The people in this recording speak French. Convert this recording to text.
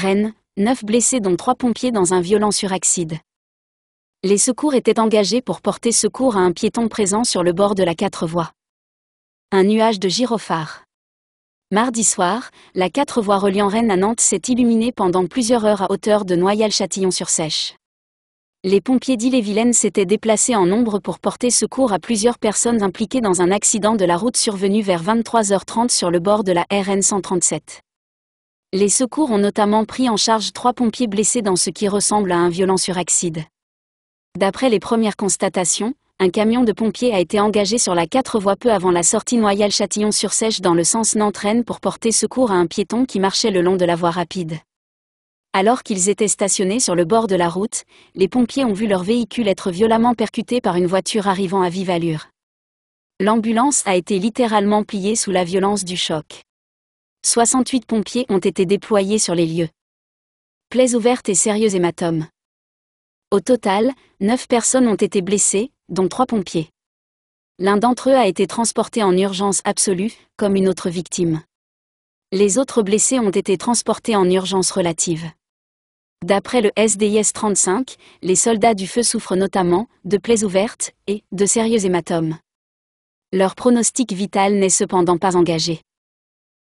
Rennes, 9 blessés dont 3 pompiers dans un violent suracide. Les secours étaient engagés pour porter secours à un piéton présent sur le bord de la 4 voies. Un nuage de gyrophares. Mardi soir, la 4 voies reliant Rennes à Nantes s'est illuminée pendant plusieurs heures à hauteur de Noyal-Châtillon-sur-Seiche. Les pompiers d'Ille-et-Vilaine s'étaient déplacés en nombre pour porter secours à plusieurs personnes impliquées dans un accident de la route survenu vers 23h30 sur le bord de la RN 137. Les secours ont notamment pris en charge 3 pompiers blessés dans ce qui ressemble à un violent suracide. D'après les premières constatations, un camion de pompiers a été engagé sur la 4 voies peu avant la sortie Noyal-Châtillon-sur-Seiche dans le sens Nantes-Rennes pour porter secours à un piéton qui marchait le long de la voie rapide. Alors qu'ils étaient stationnés sur le bord de la route, les pompiers ont vu leur véhicule être violemment percuté par une voiture arrivant à vive allure. L'ambulance a été littéralement pliée sous la violence du choc. 68 pompiers ont été déployés sur les lieux. Plaies ouvertes et sérieux hématomes. Au total, 9 personnes ont été blessées, dont 3 pompiers. L'un d'entre eux a été transporté en urgence absolue, comme une autre victime. Les autres blessés ont été transportés en urgence relative. D'après le SDIS 35, les soldats du feu souffrent notamment de plaies ouvertes et de sérieux hématomes. Leur pronostic vital n'est cependant pas engagé.